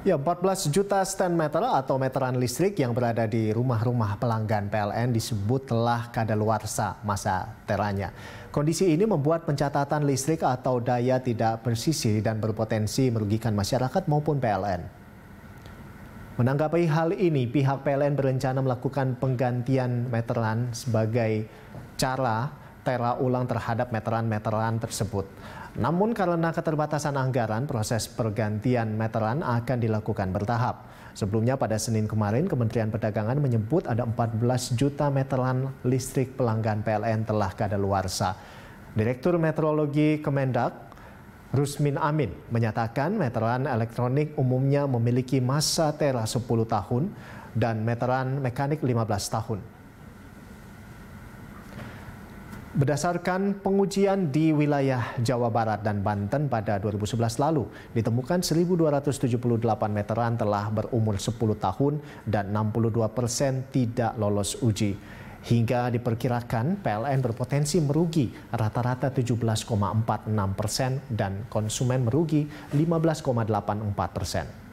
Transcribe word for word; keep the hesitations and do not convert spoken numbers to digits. Ya, empat belas juta stand meter atau meteran listrik yang berada di rumah-rumah pelanggan P L N disebut telah kadaluarsa masa teranya. Kondisi ini membuat pencatatan listrik atau daya tidak presisi dan berpotensi merugikan masyarakat maupun P L N. Menanggapi hal ini, pihak P L N berencana melakukan penggantian meteran sebagai cara tera ulang terhadap meteran-meteran tersebut. Namun karena keterbatasan anggaran, proses pergantian meteran akan dilakukan bertahap. Sebelumnya pada Senin kemarin, Kementerian Perdagangan menyebut ada empat belas juta meteran listrik pelanggan P L N telah kadaluarsa. Direktur Meteorologi Kemendak, Rusmin Amin, menyatakan meteran elektronik umumnya memiliki masa tera sepuluh tahun dan meteran mekanik lima belas tahun. Berdasarkan pengujian di wilayah Jawa Barat dan Banten pada dua ribu sebelas lalu, ditemukan seribu dua ratus tujuh puluh delapan meteran telah berumur sepuluh tahun dan enam puluh dua persen tidak lolos uji. Hingga diperkirakan P L N berpotensi merugi rata-rata tujuh belas koma empat enam persen dan konsumen merugi lima belas koma delapan empat persen.